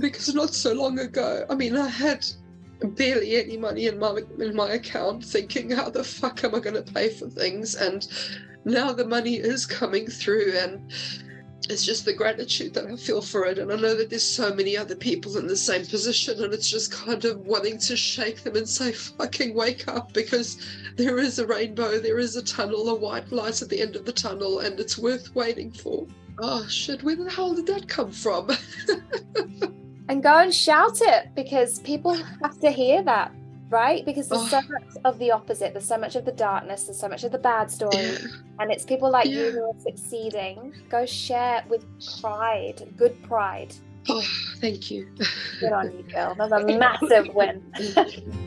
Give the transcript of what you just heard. because not so long ago, I mean, I had barely any money in my account, thinking, how the fuck am I going to pay for things? And now the money is coming through, and it's just the gratitude that I feel for it. And I know that there's so many other people in the same position, and it's just kind of wanting to shake them and say, fucking wake up, because there is a rainbow, there is a tunnel, a white light at the end of the tunnel, and it's worth waiting for. Oh shit, where the hell did that come from? And go and shout it, because people have to hear that, right? Because there's so much of the opposite, there's so much of the darkness, there's so much of the bad story, and it's people like you who are succeeding. Go share with pride, good pride. Oh, thank you. Good on you, girl. That's a massive win.